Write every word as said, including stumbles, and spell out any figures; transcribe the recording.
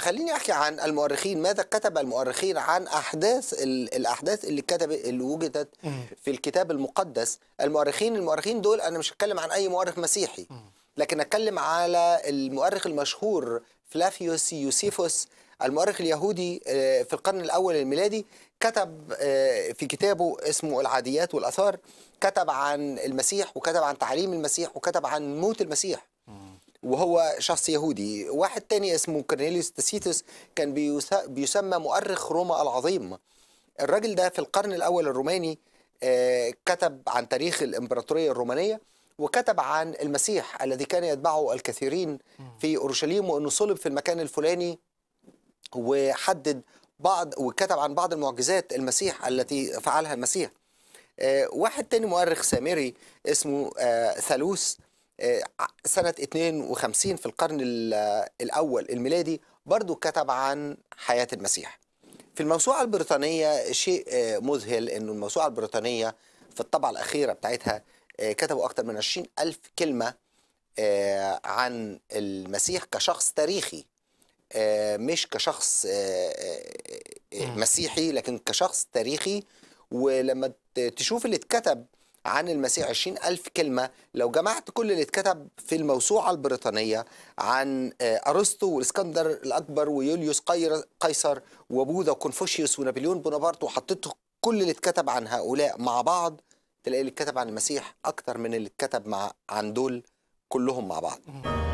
خليني احكي عن المؤرخين، ماذا كتب المؤرخين عن احداث الاحداث اللي كتب اللي وجدت في الكتاب المقدس. المؤرخين المؤرخين دول انا مش هتكلم عن اي مؤرخ مسيحي، لكن اتكلم على المؤرخ المشهور فلافيوس يوسيفوس، المؤرخ اليهودي في القرن الاول الميلادي. كتب في كتابه اسمه العاديات والآثار، كتب عن المسيح وكتب عن تعليم المسيح وكتب عن موت المسيح، وهو شخص يهودي. واحد تاني اسمه كورنيليوس تاسيتس كان بيسمى مؤرخ روما العظيم. الراجل ده في القرن الأول الروماني كتب عن تاريخ الإمبراطورية الرومانية، وكتب عن المسيح الذي كان يتبعه الكثيرين في أورشليم، وأنه صلب في المكان الفلاني، وحدد بعض وكتب عن بعض المعجزات المسيح التي فعلها المسيح. واحد تاني مؤرخ سامري اسمه ثالوس، سنة اثنين وخمسين في القرن الأول الميلادي، برضو كتب عن حياة المسيح. في الموسوعة البريطانية شيء مذهل، أنه الموسوعة البريطانية في الطبعة الأخيرة بتاعتها كتبوا أكثر من عشرين ألف كلمة عن المسيح كشخص تاريخي، مش كشخص مسيحي لكن كشخص تاريخي. ولما تشوف اللي اتكتب عن المسيح عشرين ألف كلمة، لو جمعت كل اللي اتكتب في الموسوعة البريطانية عن أرسطو والإسكندر الأكبر ويوليوس قيصر وبوذا وكونفوشيوس ونابليون بونابرت، وحطيت كل اللي اتكتب عن هؤلاء مع بعض، تلاقي اللي اتكتب عن المسيح أكتر من اللي اتكتب مع عن دول كلهم مع بعض.